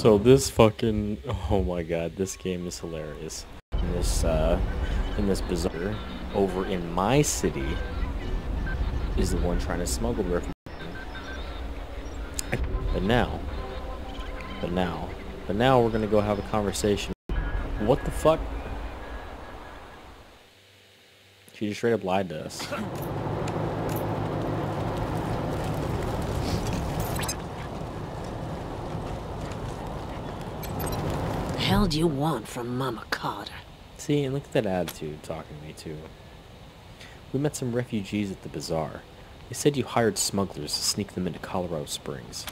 So this fucking, oh my god, this game is hilarious. In this bazaar over in my city is the one trying to smuggle her. But now we're gonna go have a conversation. What the fuck? She just straight up lied to us. The hell do you want from Mama Carter? See, and look at that attitude talking to me too. We met some refugees at the bazaar. They said you hired smugglers to sneak them into Colorado Springs.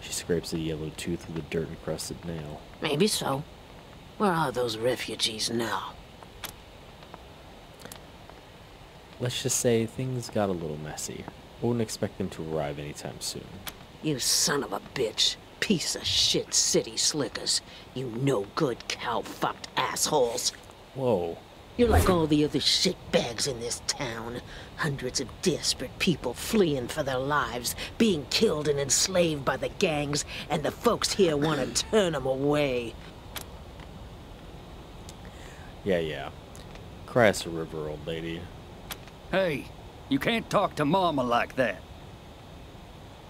She scrapes a yellow tooth with a dirt-encrusted nail. Maybe so. Where are those refugees now? Let's just say things got a little messy. I wouldn't expect them to arrive anytime soon. You son of a bitch. Piece of shit city slickers. You no good cow-fucked assholes. Whoa. You're like all the other shitbags in this town. Hundreds of desperate people fleeing for their lives, being killed and enslaved by the gangs, and the folks here want to turn them away. Yeah. Cry us a river, old lady. Hey, you can't talk to Mama like that.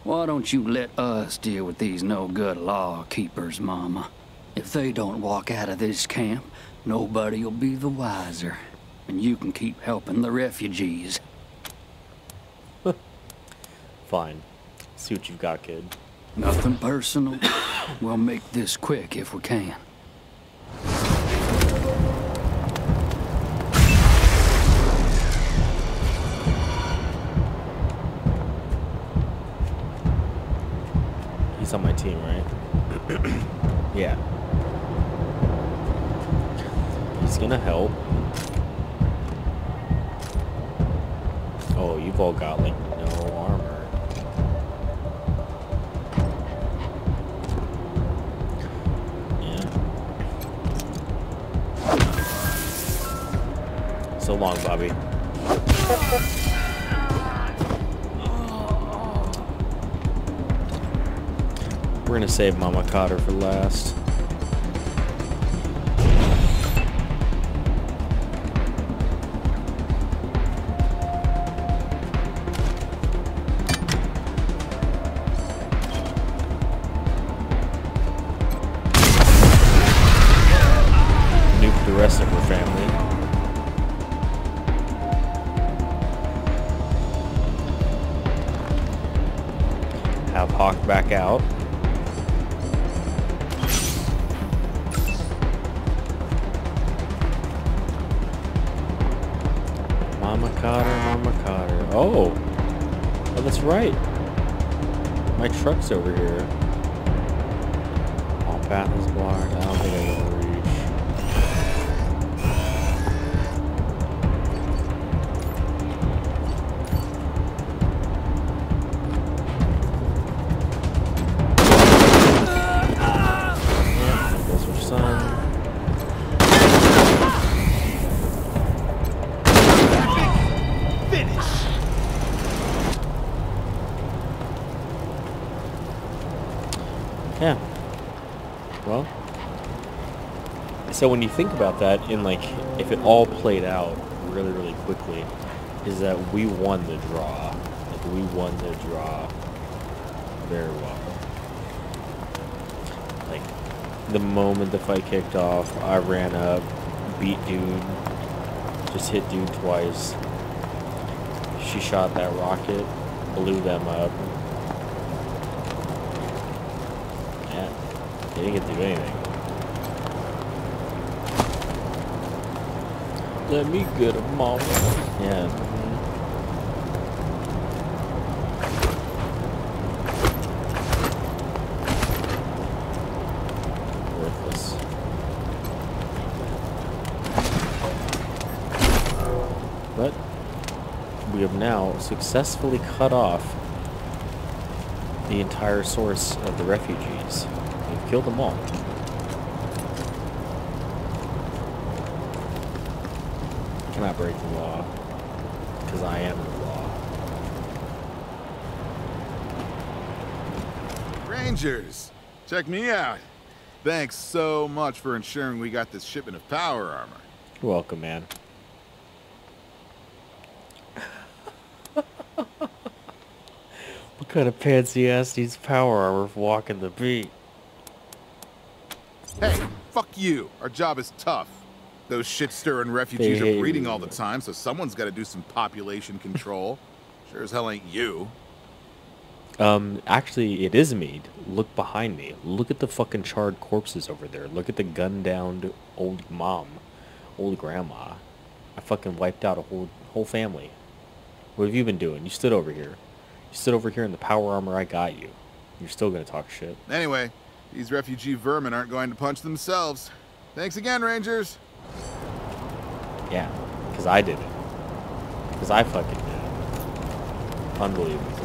Why don't you let us deal with these no-good law keepers, Mama? If they don't walk out of this camp, nobody'll be the wiser. And you can keep helping the refugees. Fine. See what you've got, kid. Nothing personal. We'll make this quick if we can. On my team, right? Yeah. He's gonna help. Oh, you've all got like no armor. Yeah. So long, Bobby. We're gonna save Mama Cotter for last. Nuke the rest of her family. Have Hawk back out. Mama Cotter. Oh, that's right. My truck's over here. All path is blocked. I don't think I will reach. Yeah, that's your son. Yeah. Well. So when you think about that, in like, if it all played out really, really quickly, is that we won the draw. Like, we won the draw very well. Like, the moment the fight kicked off, I ran up, beat dude, just hit dude twice. She shot that rocket, blew them up. He didn't get to do anything. Let me get a mama. Yeah. Worthless. But we have now successfully cut off the entire source of the refugees. We've killed them all. I cannot break the law, because I am the law. Rangers! Check me out. Thanks so much for ensuring we got this shipment of power armor. You're welcome, man. What kind of pants he ass needs power armor for walking the beat? Hey, fuck you. Our job is tough. Those shit-stirring refugees are breeding all the time, so someone's got to do some population control. Sure as hell ain't you. Actually, it is me. Look behind me. Look at the fucking charred corpses over there. Look at the gunned-down old mom, old grandma. I fucking wiped out a whole family. What have you been doing? You stood over here. You stood over here in the power armor I got you. You're still gonna talk shit. Anyway, these refugee vermin aren't going to punch themselves. Thanks again, Rangers. Yeah, because I did it. Because I fucking did it. Unbelievable.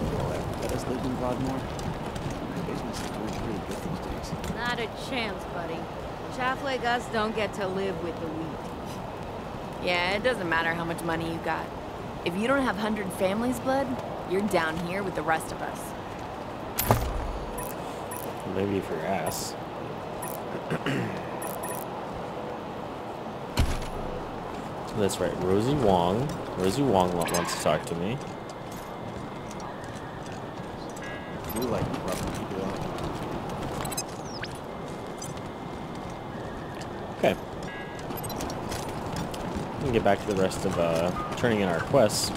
Let us live in Vodmore. My business is doing pretty good these days. Not a chance, buddy. Chaff like us don't get to live with the wheat. Yeah, it doesn't matter how much money you got. If you don't have 100 families' blood, you're down here with the rest of us. Maybe for your ass. That's right, Rosie Wong. Rosie Wong wants to talk to me. I do like people. Okay. We can get back to the rest of turning in our quests.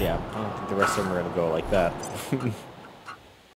Yeah, the rest of them are gonna go like that.